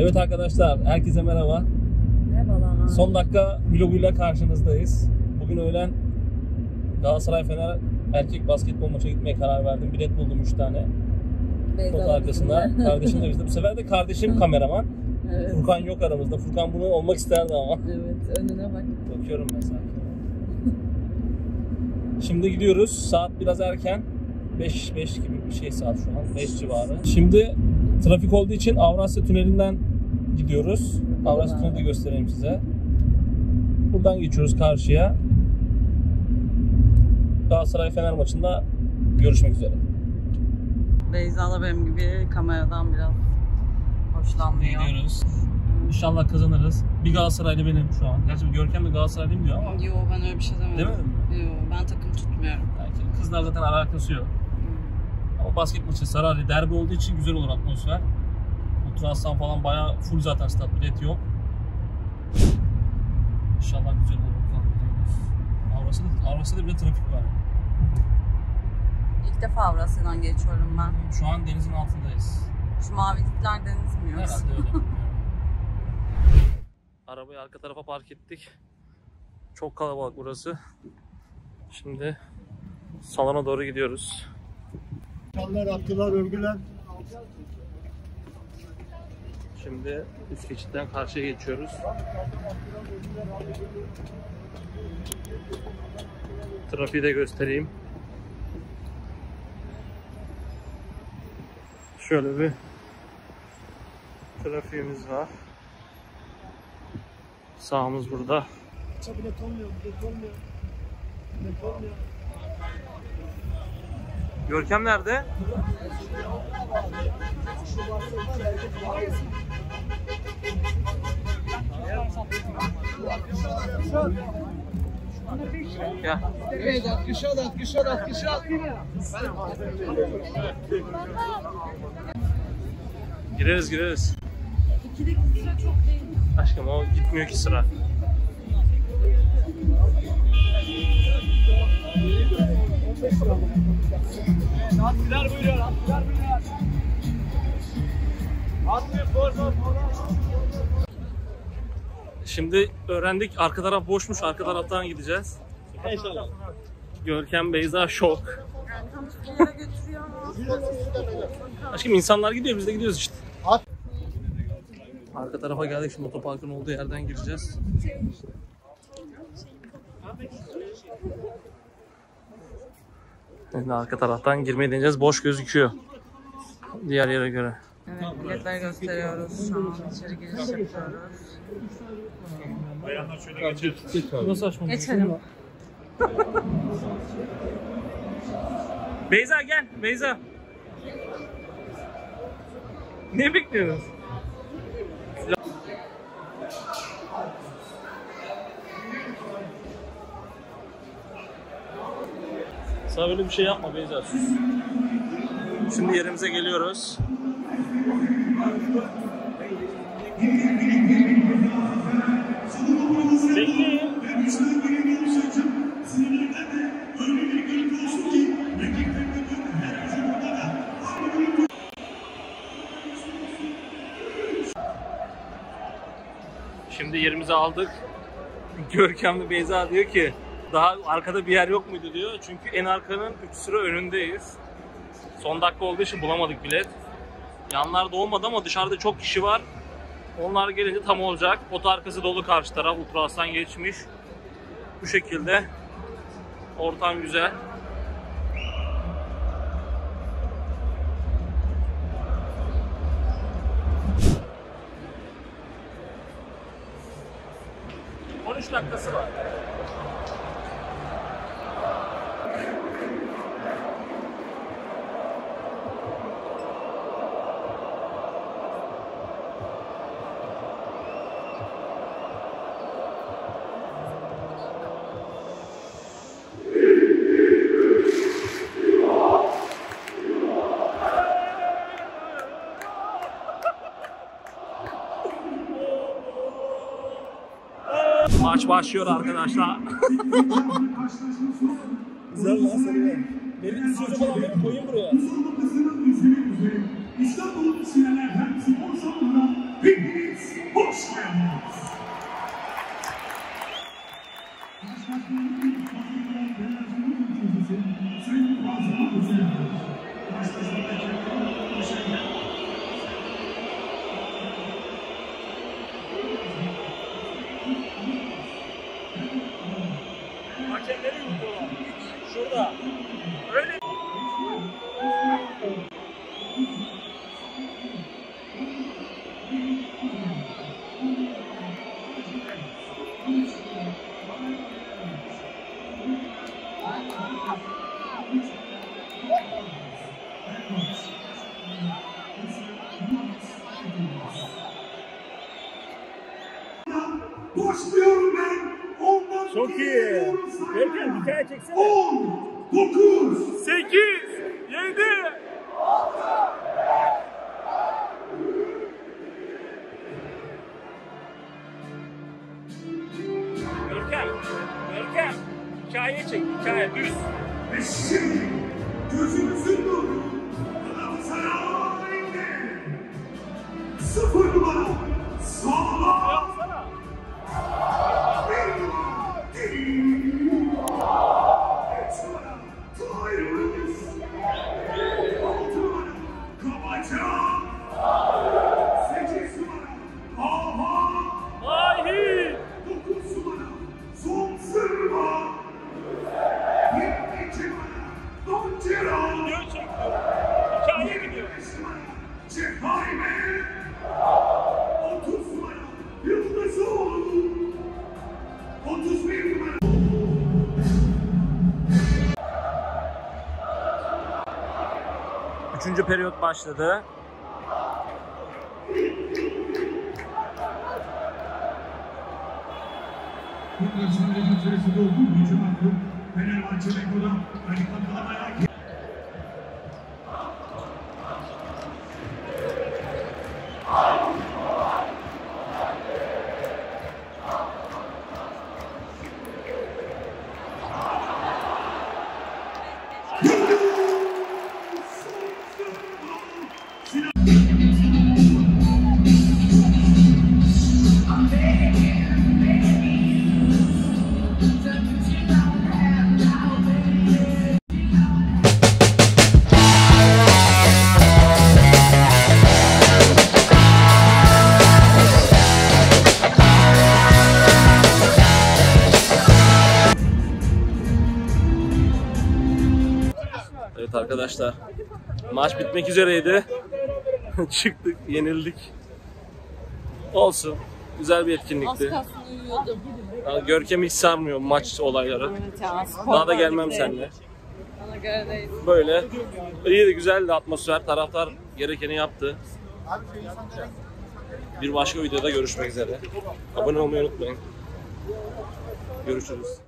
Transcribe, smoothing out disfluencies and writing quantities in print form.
Evet arkadaşlar, herkese merhaba. Merhabalar. Son dakika vloguyla karşınızdayız. Bugün öğlen Galatasaray Fener erkek basketbol maça gitmeye karar verdim. Bilet buldum 3 tane. Foto arkasında. Kardeşim de bizde. Bu sefer de kardeşim kameraman. Evet. Furkan yok aramızda. Furkan bunu olmak isterdi ama. Evet, önüne bak. Bakıyorum mesela. Şimdi gidiyoruz. Saat biraz erken. 5 gibi bir şey saat şu an. 5 civarı. Şimdi trafik olduğu için Avrasya Tüneli'nden gidiyoruz. Avrasya Tüneli de göstereyim size. Buradan geçiyoruz karşıya. Galatasaray Fener maçında görüşmek üzere. Beyza'la benim gibi kameradan biraz hoşlanmıyor. Gidiyoruz. İnşallah kazanırız. Bir Galatasaraylı benim şu an. Gerçi Görkem de Galatasaraylı demiyor ama. Yo, ben öyle bir şey demedim. Demedim mi? Yo, ben takım tutmuyorum. Yani kızlar zaten alakası yok. Ama basket maçı Sarari derbi olduğu için güzel olur atmosfer. Oturaslan falan bayağı full zaten, stat bilet yok. İnşallah güzel olur. Avrasya'da bile trafik var. İlk defa Avrasya'dan geçiyorum ben. Şu an denizin altındayız. Şu mavilikler deniz mi yok? Herhalde öyle. Arabayı arka tarafa park ettik. Çok kalabalık burası. Şimdi salona doğru gidiyoruz. Kanlar attılar, örgüler. Şimdi üst geçitten karşıya geçiyoruz. Trafiği de göstereyim. Şöyle bir trafiğimiz var. Sağımız burada. Bilet olmuyor. Görkem nerede? Ya. Evet, at kışa. Gireriz. İkideki sıra çok değil. Aşkım o gitmiyor ki sıra. Atlılar buyuruyor, atlılar. Atlı, for. Şimdi öğrendik, arka taraf boşmuş, arka taraftan gideceğiz. İnşallah. Görkem, Beyza şok. Aşkım insanlar gidiyor, biz de gidiyoruz işte. Arka tarafa geldik, şimdi otoparkın olduğu yerden gireceğiz. Şimdi arka taraftan girmeyi deneyeceğiz. Boş gözüküyor diğer yere göre. Evet, biletleri gösteriyoruz. Şu an içeri giriş yapıyoruz. Bayanlar şöyle geçelim. Beyza gel, Beyza. Ne bekliyoruz? Sana böyle bir şey yapma Beyza. Şimdi yerimize geliyoruz. Bekleyin. Şimdi yerimizi aldık. Görkemli Beyza diyor ki daha arkada bir yer yok muydu diyor. Çünkü en arkanın 3 sıra önündeyiz. Son dakika olduğu için bulamadık bilet. Yanlarda olmadı ama dışarıda çok kişi var. Onlar gelince tam olacak. Pot arkası dolu karşı taraf. Ultrasan geçmiş. Bu şekilde. Ortam güzel. Dakikası var. Maç başlıyor arkadaşlar. Güzel lan seninle. Benim sözü falan benim koyayım buraya. Hakemleri yuttular. Şurada. Öyle. Başlıyorum ben. Çok iyi. Görkem hikaye çeksene. 10, 9, 8, 7, 6. Görkem hikaye çek, hikaye düz. Ve şimdi gözünüzün nuru Galatasaray'da 0 numara Sağlam. Üçüncü periyot başladı. Evet arkadaşlar, maç bitmek üzereydi. Çıktık, yenildik. Olsun, güzel bir etkinlikti. Görkem hiç sarmıyor maç olayları. Daha da gelmem seninle. Böyle iyiydi, güzeldi atmosfer. Taraftar gerekeni yaptı. Bir başka videoda görüşmek üzere. Abone olmayı unutmayın. Görüşürüz.